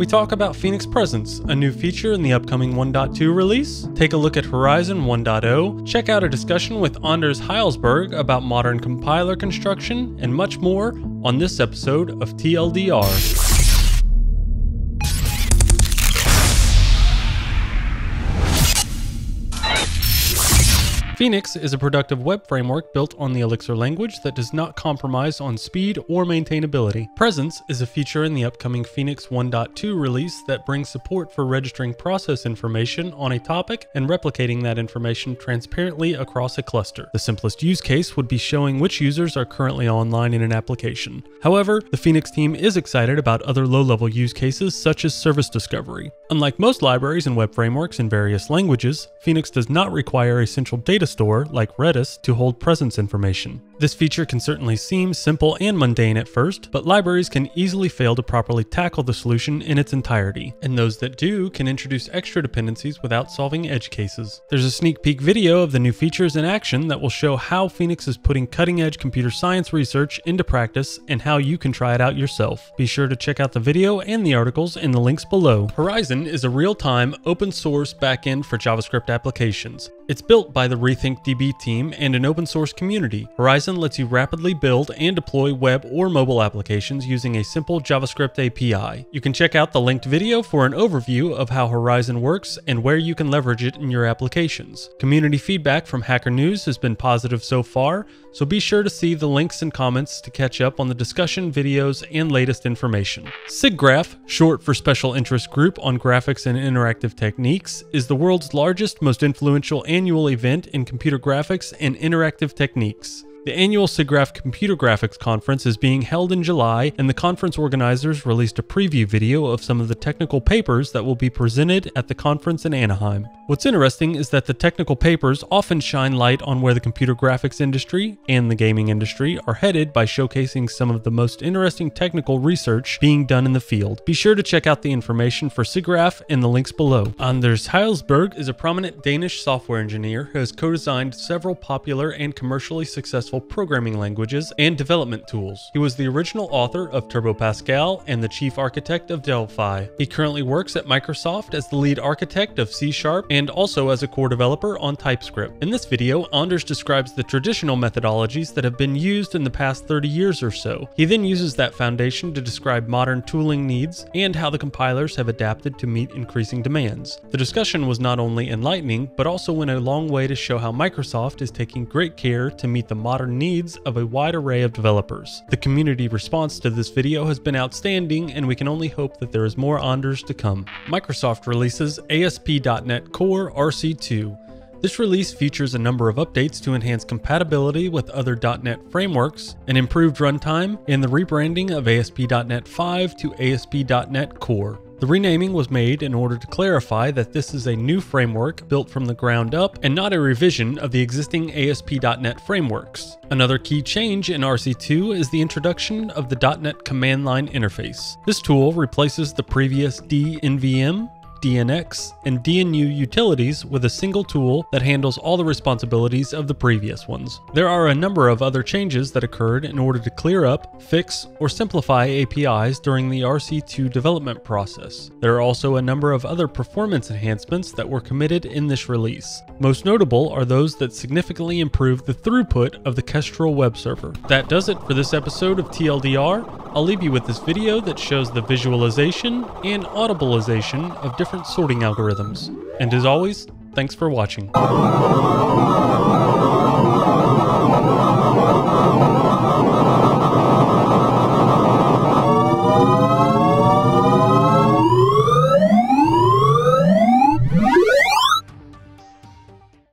we talk about Phoenix Presence, a new feature in the upcoming 1.2 release, take a look at Horizon 1.0, check out a discussion with Anders Hejlsberg about modern compiler construction, and much more on this episode of TLDR. Phoenix is a productive web framework built on the Elixir language that does not compromise on speed or maintainability. Presence is a feature in the upcoming Phoenix 1.2 release that brings support for registering process information on a topic and replicating that information transparently across a cluster. The simplest use case would be showing which users are currently online in an application. However, the Phoenix team is excited about other low-level use cases such as service discovery. Unlike most libraries and web frameworks in various languages, Phoenix does not require a central data store like Redis to hold presence information. This feature can certainly seem simple and mundane at first, but libraries can easily fail to properly tackle the solution in its entirety, and those that do can introduce extra dependencies without solving edge cases. There's a sneak peek video of the new features in action that will show how Phoenix is putting cutting-edge computer science research into practice and how you can try it out yourself. Be sure to check out the video and the articles in the links below. Horizon is a real-time, open-source backend for JavaScript applications. It's built by the RethinkDB team and an open-source community. Horizon lets you rapidly build and deploy web or mobile applications using a simple JavaScript API. You can check out the linked video for an overview of how Horizon works and where you can leverage it in your applications. Community feedback from Hacker News has been positive so far, so be sure to see the links and comments to catch up on the discussion, videos, and latest information. SIGGRAPH, short for Special Interest Group on Graphics and Interactive Techniques, is the world's largest, most influential annual event in computer graphics and interactive techniques. The annual SIGGRAPH Computer Graphics Conference is being held in July, and the conference organizers released a preview video of some of the technical papers that will be presented at the conference in Anaheim. What's interesting is that the technical papers often shine light on where the computer graphics industry and the gaming industry are headed by showcasing some of the most interesting technical research being done in the field. Be sure to check out the information for SIGGRAPH in the links below. Anders Hejlsberg is a prominent Danish software engineer who has co-designed several popular and commercially successful programming languages and development tools. He was the original author of Turbo Pascal and the chief architect of Delphi. He currently works at Microsoft as the lead architect of C# and also as a core developer on TypeScript. In this video, Anders describes the traditional methodologies that have been used in the past 30 years or so. He then uses that foundation to describe modern tooling needs and how the compilers have adapted to meet increasing demands. The discussion was not only enlightening, but also went a long way to show how Microsoft is taking great care to meet the modern needs of a wide array of developers. The community response to this video has been outstanding, and we can only hope that there is more Anders to come. Microsoft releases ASP.NET Core RC2. This release features a number of updates to enhance compatibility with other .NET frameworks, an improved runtime, and the rebranding of ASP.NET 5 to ASP.NET Core. The renaming was made in order to clarify that this is a new framework built from the ground up and not a revision of the existing ASP.NET frameworks. Another key change in RC2 is the introduction of the .NET command line interface. This tool replaces the previous DNVM, DNX, and DNU utilities with a single tool that handles all the responsibilities of the previous ones. There are a number of other changes that occurred in order to clear up, fix, or simplify APIs during the RC2 development process. There are also a number of other performance enhancements that were committed in this release. Most notable are those that significantly improve the throughput of the Kestrel web server. That does it for this episode of TLDR. I'll leave you with this video that shows the visualization and audibilization of different sorting algorithms. And as always, thanks for watching.